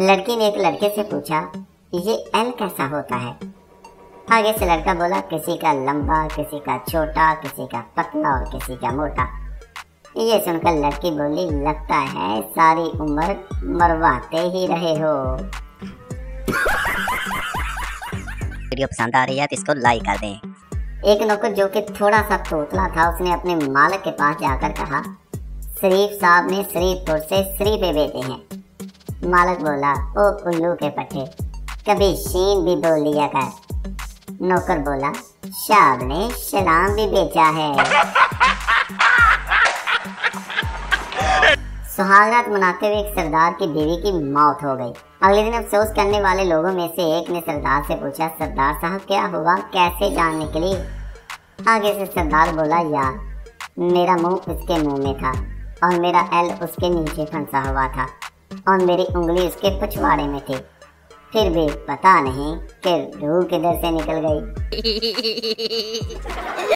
लड़की ने एक लड़के से पूछा ये एल कैसा होता है। आगे से लड़का बोला किसी का लंबा, किसी का छोटा, किसी का पतला और किसी का मोटा। ये सुनकर लड़की बोली लगता है सारी उम्र मरवाते ही रहे हो। वीडियो पसंद आ रही है तो इसको लाइक कर दें। एक नौकर जो कि थोड़ा सा तोतला था उसने अपने मालक के पास जाकर कहा शरीफ साहब ने शरीफपुर से शरीफे भेजे हैं। मालक बोला ओ उल्लू के पट्टे कभी शीन भी बोल लिया कर। नौकर बोला शाब ने शलाम भी बेचा है। सुहागरात मनाते हुए एक सरदार की बीवी की मौत हो गई। अगले दिन अफसोस करने वाले लोगों में से एक ने सरदार से पूछा सरदार साहब क्या हुआ, कैसे जान निकली। आगे से सरदार बोला यार मेरा मुंह उसके मुंह में था और मेरा एल उसके नीचे फंसा हुआ था और मेरी उंगली उसके पछवाड़े में थी, फिर भी पता नहीं कि रूह किधर से निकल गई।